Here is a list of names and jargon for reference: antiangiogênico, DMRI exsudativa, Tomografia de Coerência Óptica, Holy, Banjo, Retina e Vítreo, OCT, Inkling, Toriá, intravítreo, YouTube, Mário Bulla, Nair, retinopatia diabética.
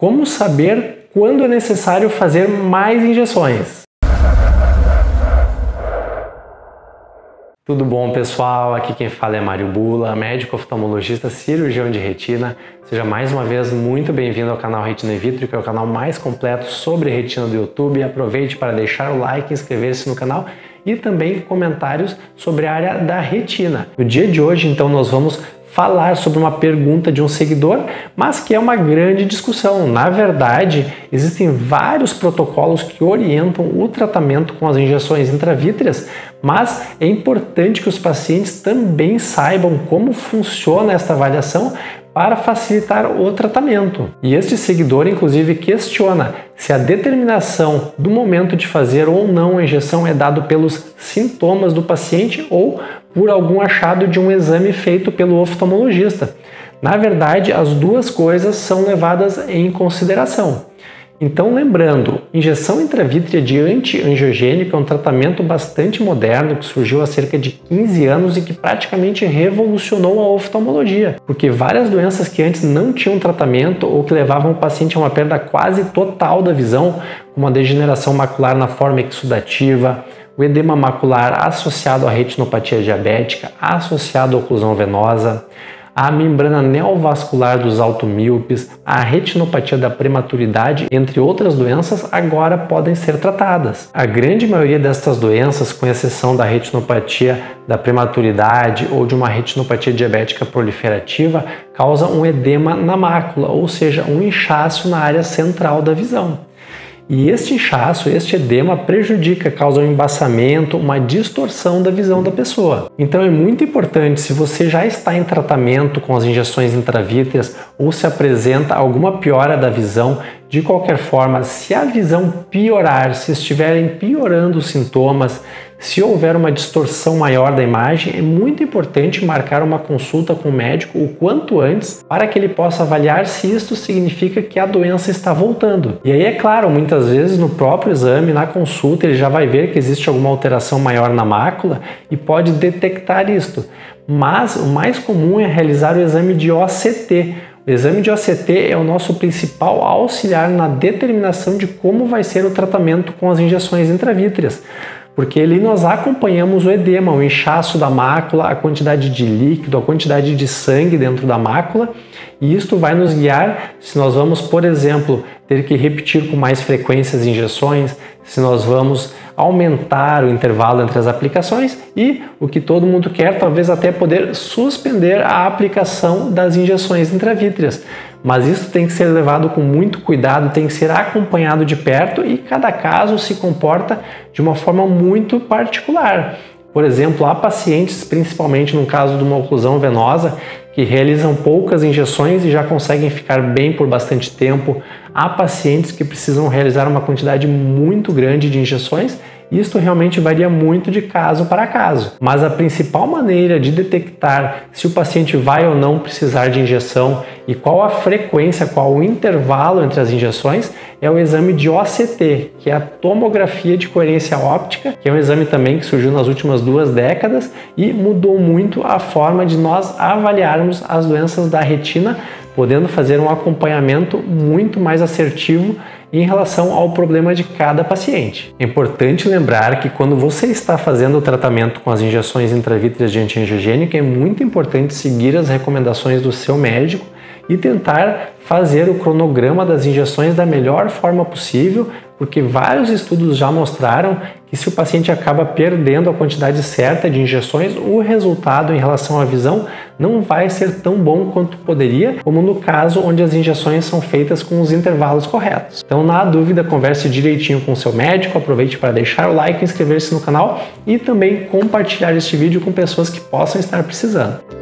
Como saber quando é necessário fazer mais injeções? Tudo bom, pessoal? Aqui quem fala é Mário Bulla, médico oftalmologista, cirurgião de retina. Seja mais uma vez muito bem-vindo ao canal Retina e Vítreo, que é o canal mais completo sobre retina do YouTube. Aproveite para deixar o like, inscrever-se no canal e também comentários sobre a área da retina. No dia de hoje, então, nós vamos falar sobre uma pergunta de um seguidor, mas que é uma grande discussão. Na verdade, existem vários protocolos que orientam o tratamento com as injeções intravítreas, mas é importante que os pacientes também saibam como funciona esta avaliação para facilitar o tratamento. E este seguidor, inclusive, questiona se a determinação do momento de fazer ou não a injeção é dado pelos sintomas do paciente ou por algum achado de um exame feito pelo oftalmologista. Na verdade, as duas coisas são levadas em consideração. Então, lembrando, injeção intravítrea de anti-angiogênico é um tratamento bastante moderno que surgiu há cerca de 15 anos e que praticamente revolucionou a oftalmologia, porque várias doenças que antes não tinham tratamento ou que levavam o paciente a uma perda quase total da visão, como a degeneração macular na forma exudativa, o edema macular associado à retinopatia diabética, associado à oclusão venosa, a membrana neovascular dos automíopes, a retinopatia da prematuridade, entre outras doenças, agora podem ser tratadas. A grande maioria destas doenças, com exceção da retinopatia da prematuridade ou de uma retinopatia diabética proliferativa, causa um edema na mácula, ou seja, um inchaço na área central da visão. E este inchaço, este edema prejudica, causa um embaçamento, uma distorção da visão da pessoa. Então é muito importante, se você já está em tratamento com as injeções intravítreas ou se apresenta alguma piora da visão, de qualquer forma, se a visão piorar, se estiverem piorando os sintomas, se houver uma distorção maior da imagem, é muito importante marcar uma consulta com o médico o quanto antes para que ele possa avaliar se isto significa que a doença está voltando. E aí, é claro, muitas vezes no próprio exame, na consulta, ele já vai ver que existe alguma alteração maior na mácula e pode detectar isto. Mas o mais comum é realizar o exame de OCT. O exame de OCT é o nosso principal auxiliar na determinação de como vai ser o tratamento com as injeções intravítreas, porque ali nós acompanhamos o edema, o inchaço da mácula, a quantidade de líquido, a quantidade de sangue dentro da mácula, e isto vai nos guiar se nós vamos, por exemplo, ter que repetir com mais frequência as injeções, se nós vamos aumentar o intervalo entre as aplicações e, o que todo mundo quer, talvez até poder suspender a aplicação das injeções intravítreas. Mas isso tem que ser levado com muito cuidado, tem que ser acompanhado de perto e cada caso se comporta de uma forma muito particular. Por exemplo, há pacientes, principalmente no caso de uma oclusão venosa, que realizam poucas injeções e já conseguem ficar bem por bastante tempo. Há pacientes que precisam realizar uma quantidade muito grande de injeções. Isto realmente varia muito de caso para caso, mas a principal maneira de detectar se o paciente vai ou não precisar de injeção e qual a frequência, qual o intervalo entre as injeções é o exame de OCT, que é a tomografia de coerência óptica, que é um exame também que surgiu nas últimas 2 décadas e mudou muito a forma de nós avaliarmos as doenças da retina, podendo fazer um acompanhamento muito mais assertivo em relação ao problema de cada paciente. É importante lembrar que quando você está fazendo o tratamento com as injeções intravítreas de antiangiogênico, é muito importante seguir as recomendações do seu médico e tentar fazer o cronograma das injeções da melhor forma possível, porque vários estudos já mostraram que se o paciente acaba perdendo a quantidade certa de injeções, o resultado em relação à visão não vai ser tão bom quanto poderia, como no caso onde as injeções são feitas com os intervalos corretos. Então, na dúvida, converse direitinho com o seu médico, aproveite para deixar o like, inscrever-se no canal e também compartilhar este vídeo com pessoas que possam estar precisando.